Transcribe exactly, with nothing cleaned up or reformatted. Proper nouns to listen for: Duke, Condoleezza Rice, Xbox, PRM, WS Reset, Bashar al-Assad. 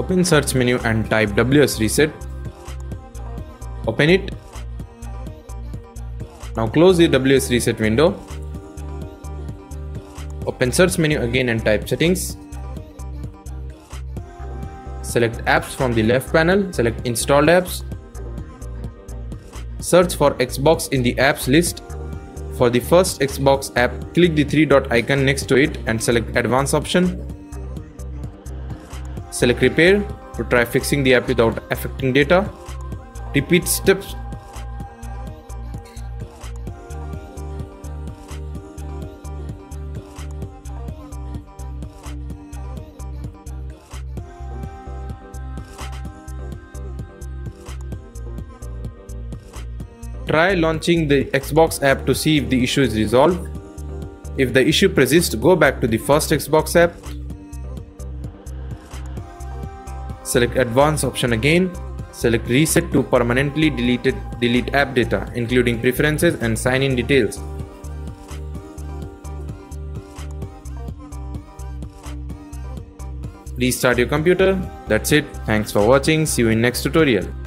Open search menu and type W S Reset. Open it. Now close the W S Reset window. Open search menu again and type settings. Select apps from the left panel. Select installed apps. Search for Xbox in the apps list. For the first Xbox app, click the three dot icon next to it and select advanced option. Select repair to try fixing the app without affecting data. Repeat steps. Try launching the Xbox app to see if the issue is resolved. If the issue persists, go back to the first Xbox app. Select Advanced option again. Select Reset to permanently deleted, delete app data, including preferences and sign-in details. Restart your computer. That's it. Thanks for watching. See you in next tutorial.